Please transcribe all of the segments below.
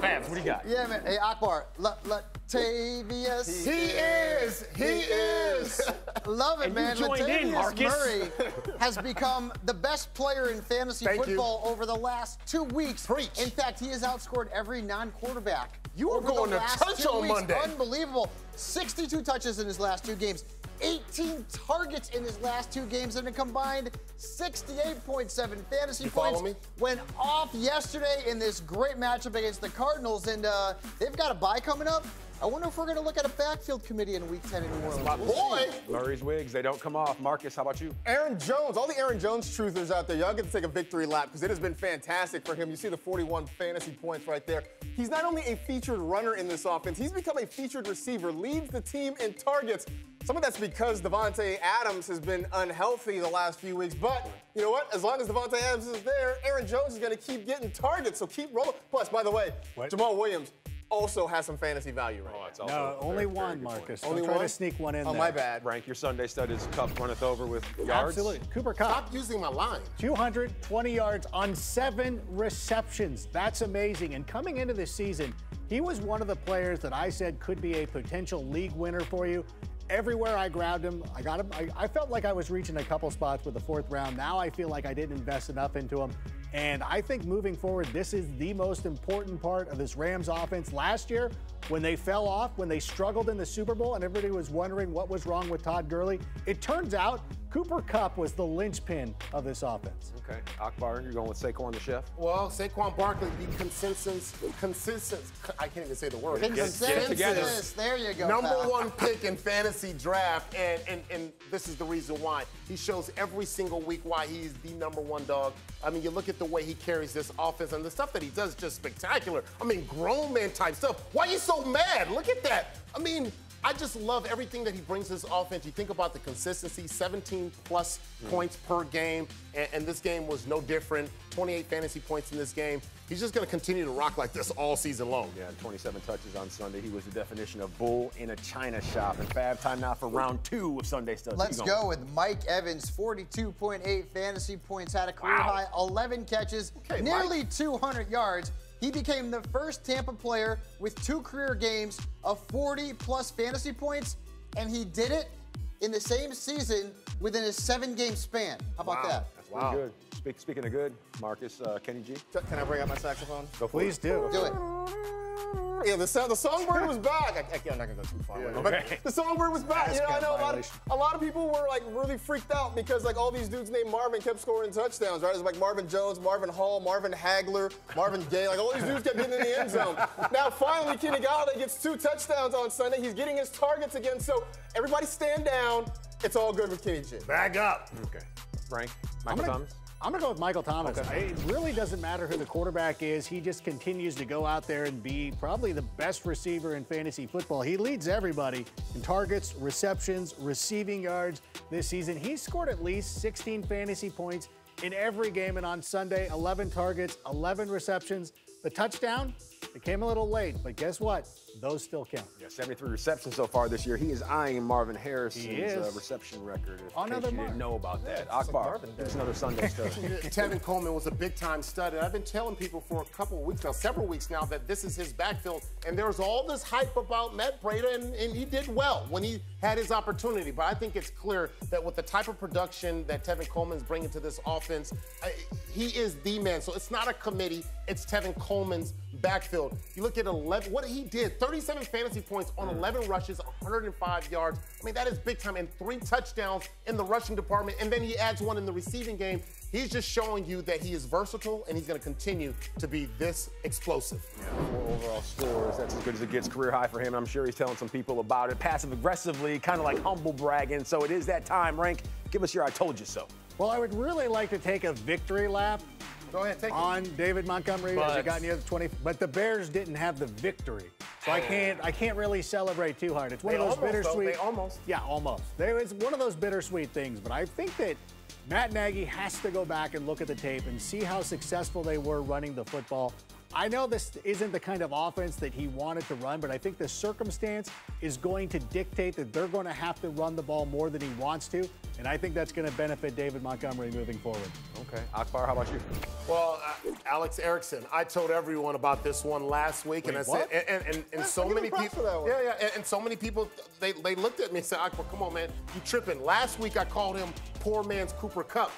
Fabs, what do you got? Yeah, man. Hey, Akbar. Latavius. He is. Love it, and man. Latavius Murray has become the best player in fantasy football over the last 2 weeks. Preach. In fact, he has outscored every non-quarterback. You are going to church on Monday. Unbelievable. 62 touches in his last two games. 18 targets in his last two games and a combined 68.7 fantasy points. Went off yesterday in this great matchup against the Cardinals, and they've got a bye coming up. I wonder if we're going to look at a backfield committee in Week 10 in New Orleans. My boy! Murray's wigs, they don't come off. Marcus, how about you? Aaron Jones, all the Aaron Jones truthers out there, y'all get to take a victory lap because it has been fantastic for him. You see the 41 fantasy points right there. He's not only a featured runner in this offense, he's become a featured receiver, leads the team in targets. Some of that's because Devonte Adams has been unhealthy the last few weeks, but you know what? As long as Devonte Adams is there, Aaron Jones is going to keep getting targets, so keep rolling. Plus, by the way, Jamal Williams also has some fantasy value right now. No, only one, Marcus. Only one? Try to sneak one in there. Oh, my bad. Rank your Sunday studies. Cup runneth over with yards. Absolutely. Cooper Kupp. Stop using my line. 220 yards on 7 receptions. That's amazing. And coming into this season, he was one of the players that I said could be a potential league winner for you. Everywhere I grabbed him, I got him. I felt like I was reaching a couple spots with the 4th round. Now I feel like I didn't invest enough into him. And I think moving forward, this is the most important part of this Rams offense. Last year, when they fell off, when they struggled in the Super Bowl, and everybody was wondering what was wrong with Todd Gurley, it turns out Cooper Kupp was the linchpin of this offense. Okay, Akbar, you're going with Saquon the Chef? Well, Saquon Barkley, the consensus, I can't even say the word. Consensus, there you go. Number 1 pick in fantasy draft, and this is the reason why. He shows every single week why he's the number 1 dog. I mean, you look at the way he carries this offense, and the stuff that he does is just spectacular. I mean, grown man type stuff. Why are you so mad? Look at that. I mean, I just love everything that he brings to this offense. You think about the consistency, 17-plus points per game, and this game was no different. 28 fantasy points in this game. He's just going to continue to rock like this all season long. Yeah, 27 touches on Sunday. He was the definition of bull in a china shop. And Fab, time now for round 2 of Sunday Studs. Let's go with Mike Evans, 42.8 fantasy points, had a career high 11 catches, nearly 200 yards. He became the first Tampa player with 2 career games of 40-plus fantasy points, and he did it in the same season within a 7-game span. How about that? That's pretty good. Speaking of good, Marcus, Kenny G. Can I bring out my saxophone? Go for it. Please do. Do it. Yeah, the songbird was back. I'm not gonna go too far. Yeah, but the songbird was back. You know, I know a lot of people were like really freaked out because like all these dudes named Marvin kept scoring touchdowns, right? It was like Marvin Jones, Marvin Hall, Marvin Hagler, Marvin Gaye. Like all these dudes kept getting in the end zone. Now finally, Kenny Galladay gets 2 touchdowns on Sunday. He's getting his targets again. So everybody stand down. It's all good with Kenny G. Back up. Okay. Frank, Michael Thomas. I'm going to go with Michael Thomas. Okay. It really doesn't matter who the quarterback is. He just continues to go out there and be probably the best receiver in fantasy football. He leads everybody in targets, receptions, receiving yards this season. He's scored at least 16 fantasy points in every game. And on Sunday, 11 targets, 11 receptions. The touchdown, it came a little late, but guess what? Those still count. Yeah, 73 receptions so far this year. He is eyeing Marvin Harrison's reception record. Another mark. Didn't know about that. Akbar, there's another Sunday stud. Tevin Coleman was a big-time stud, and I've been telling people for a couple of weeks now, several weeks now, that this is his backfield, and there was all this hype about Matt Breda, and he did well when he had his opportunity, but I think it's clear that with the type of production that Tevin Coleman's bringing to this offense, he is the man. So it's not a committee. It's Tevin Coleman's backfield. You look at 11, what he did, 37 fantasy points on 11 rushes, 105 yards. I mean, that is big time, and 3 touchdowns in the rushing department, and then he adds 1 in the receiving game. He's just showing you that he is versatile, and he's going to continue to be this explosive. Yeah, 4 overall scores, that's as good as it gets, career high for him. I'm sure he's telling some people about it, passive-aggressively, kind of like humble bragging. So it is that time, Rank. Give us your I told you so. Well, I would really like to take a victory lap. Go ahead, take on it. David Montgomery as he got in the other 20, but the Bears didn't have the victory, so I can't really celebrate too hard. It's one of those bittersweet. It's one of those bittersweet things. But I think that Matt Nagy has to go back and look at the tape and see how successful they were running the football. I know this isn't the kind of offense that he wanted to run, but I think the circumstance is going to dictate that they're going to have to run the ball more than he wants to, and I think that's going to benefit David Montgomery moving forward. Okay. Akbar, how about you? Well, Alex Erickson, I told everyone about this one last week, and so many people, they looked at me and said, Akbar, come on, man, you tripping. Last week I called him poor man's Cooper Kupp.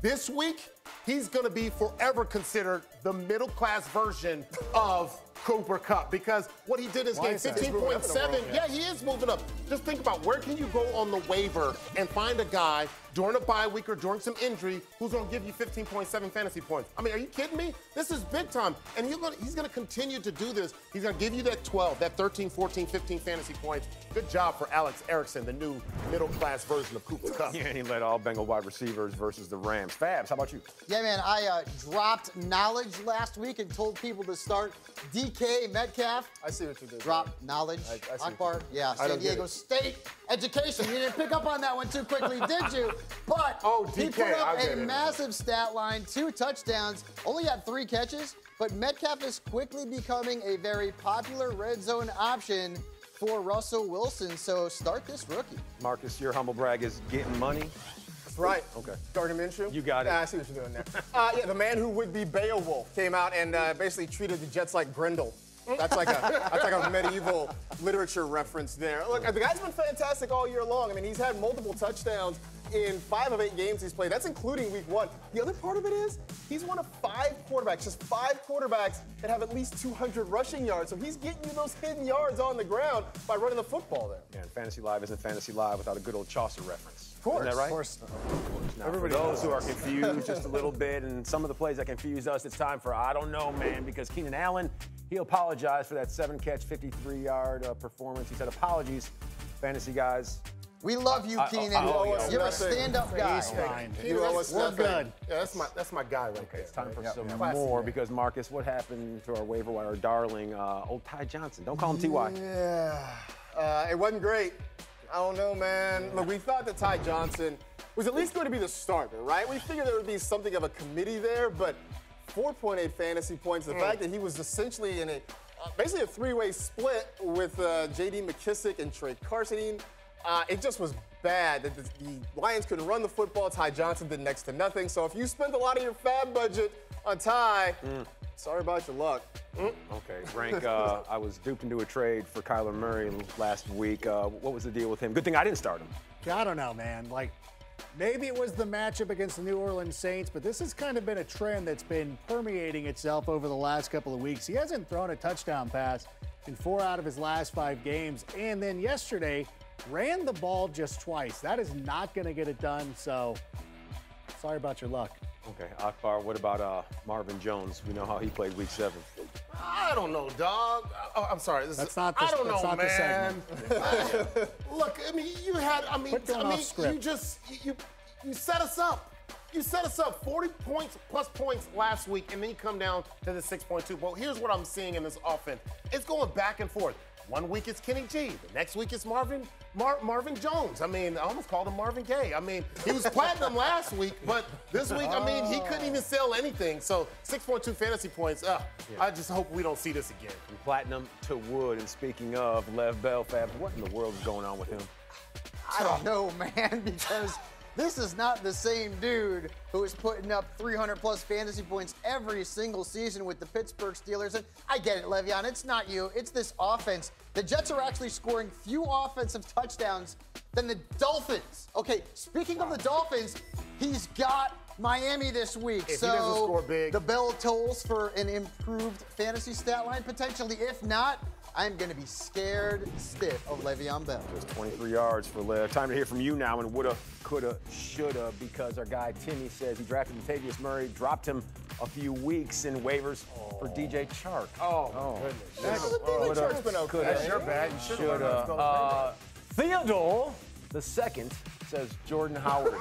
This week, he's going to be forever considered the middle-class version of Cooper Kupp, because what he did is gain 15.7. Yeah, he is moving up. Just think about where can you go on the waiver and find a guy during a bye week or during some injury who's going to give you 15.7 fantasy points. I mean, are you kidding me? This is big time. And he's going to continue to do this. He's going to give you that 12, that 13, 14, 15 fantasy points. Good job for Alex Erickson, the new middle-class version of Cooper Kupp. Yeah, he led all Bengal wide receivers versus the Rams. Fabs, how about you? Yeah, man, I dropped knowledge last week and told people to start DK Metcalf. I see what you did. Drop knowledge. Akbar, yeah, San Diego State education. You didn't pick up on that one too quickly, did you? But he put up a massive stat line, 2 touchdowns, only had 3 catches, but Metcalf is quickly becoming a very popular red zone option for Russell Wilson, so start this rookie. Marcus, your humble brag is getting money. Right. Okay. Gardner Minshew. You got it. I see what you're doing there. Yeah, the man who would be Beowulf came out and basically treated the Jets like Grendel. That's like a medieval literature reference there. Look, the guy's been fantastic all year long. I mean, he's had multiple touchdowns in 5 of 8 games he's played. That's including week 1. The other part of it is he's one of 5 quarterbacks, just 5 quarterbacks that have at least 200 rushing yards. So he's getting you those hidden yards on the ground by running the football there. Yeah, and Fantasy Live isn't Fantasy Live without a good old Chaucer reference. Of course. Isn't that right? Of course. Now, for those who are confused just a little bit and some of the plays that confuse us, it's time for I Don't Know, Man, because Keenan Allen, he apologized for that 7-catch, 53-yard performance. He said, apologies, fantasy guys. We love you, Keenan. You're a stand-up guy. He's fine. We're good. Yeah, that's my guy right there. It's time for some more because, Marcus, what happened to our waiver wire darling, old Ty Johnson? Don't call him T.Y. Yeah. It wasn't great. I don't know, man. Look, we thought that Ty Johnson was at least going to be the starter, right? We figured there would be something of a committee there, but 4.8 fantasy points. The fact that he was essentially in basically a 3-way split with J.D. McKissick and Trey Carson. It just was bad that the Lions couldn't run the football. Ty Johnson did next to nothing. So if you spent a lot of your fab budget on Ty, sorry about your luck. Okay, Frank, I was duped into a trade for Kyler Murray last week. What was the deal with him? Good thing I didn't start him. I don't know, man. Like, maybe it was the matchup against the New Orleans Saints, but this has kind of been a trend that's been permeating itself over the last couple of weeks. He hasn't thrown a touchdown pass in 4 out of his last 5 games, and then yesterday ran the ball just twice. That is not going to get it done, so sorry about your luck. Okay, Akbar, what about Marvin Jones? We know how he played week 7. I don't know, dog. I'm sorry. I don't know, man. Look, I mean, you had, you set us up. You set us up 40 points plus points last week, and then you come down to the 6.2. Well, here's what I'm seeing in this offense. It's going back and forth. One week it's Kenny G. The next week it's Marvin Jones. I mean, I almost called him Marvin Gaye. I mean, he was platinum last week, but this week, I mean, he couldn't even sell anything. So 6.2 fantasy points. Yeah. I just hope we don't see this again. From platinum to wood. And speaking of Lev Bell, Fab, what in the world is going on with him? I don't know, man, because this is not the same dude who is putting up 300-plus fantasy points every single season with the Pittsburgh Steelers. And I get it, Le'Veon, it's not you. It's this offense. The Jets are actually scoring fewer offensive touchdowns than the Dolphins. Okay, speaking of the Dolphins, he's got Miami this week. If he doesn't score big, the bell tolls for an improved fantasy stat line potentially. If not, I'm going to be scared stiff of Le'Veon Bell. Just 23 yards for Lev. Time to hear from you now and woulda, coulda, shoulda, because our guy Timmy says he drafted Latavius Murray, dropped him a few weeks in waivers for DJ Chark. Oh my goodness. DJ Chark's been okay. That's your bad. You shoulda. Theodore the second says Jordan Howard.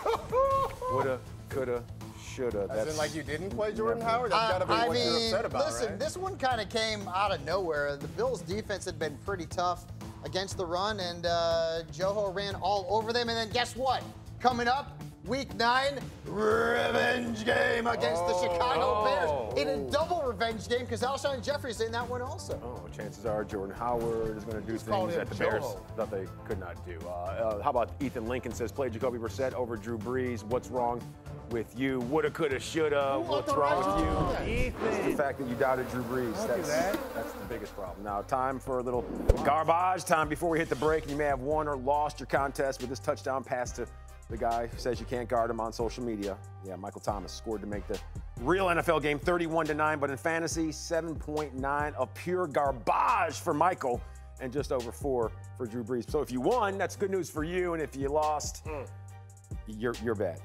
Woulda, coulda, shoulda. As in, like, you didn't play Jordan Howard? That's got to be what you're upset about, listen, right? This one kind of came out of nowhere. The Bills' defense had been pretty tough against the run, and Joho ran all over them. And then guess what? Coming up, Week 9 revenge game against the Chicago Bears in a double revenge game because Alshon Jeffrey's in that one also. Oh, chances are Jordan Howard is going to do things that the Bears thought they could not do. How about Ethan Lincoln says, play Jacoby Brissett over Drew Brees. What's wrong with you? Woulda, coulda, shoulda. What's wrong with you? Ethan. It's the fact that you doubted Drew Brees. That's the biggest problem. Now, time for a little garbage time before we hit the break. And you may have won or lost your contest with this touchdown pass to the guy who says you can't guard him on social media. Yeah, Michael Thomas scored to make the real NFL game 31-9, but in fantasy, 7.9 of pure garbage for Michael and just over 4 for Drew Brees. So if you won, that's good news for you, and if you lost, you're bad.